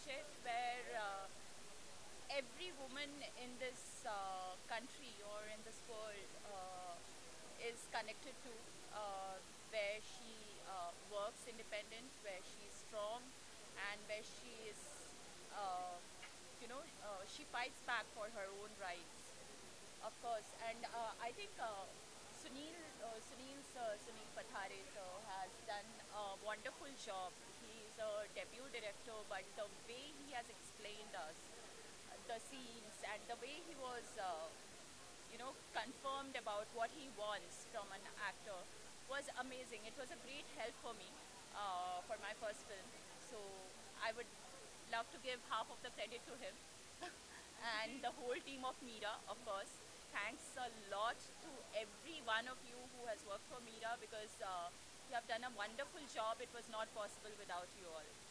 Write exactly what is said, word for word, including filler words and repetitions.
partnership where uh, every woman in this uh, country or in this world uh, is connected to, uh, where she uh, works independent, where she is strong, and where she is, uh, you know, uh, she fights back for her own rights, of course. And uh, I think uh, Sunil, uh, Sunil, sir, Sunil Pathare sir has done a wonderful job. He is a debut director, but the way he has explained us the scenes and the way he was, uh, you know, confirmed about what he wants from an actor was amazing. It was a great help for me uh, for my first film. So I would love to give half of the credit to him and the whole team of Meera, of course. Thanks a lot to every one of you who has worked for Meera, because uh, you have done a wonderful job. It was not possible without you all.